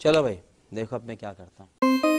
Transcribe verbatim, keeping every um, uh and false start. चलो भाई देखो अब मैं क्या करता हूँ।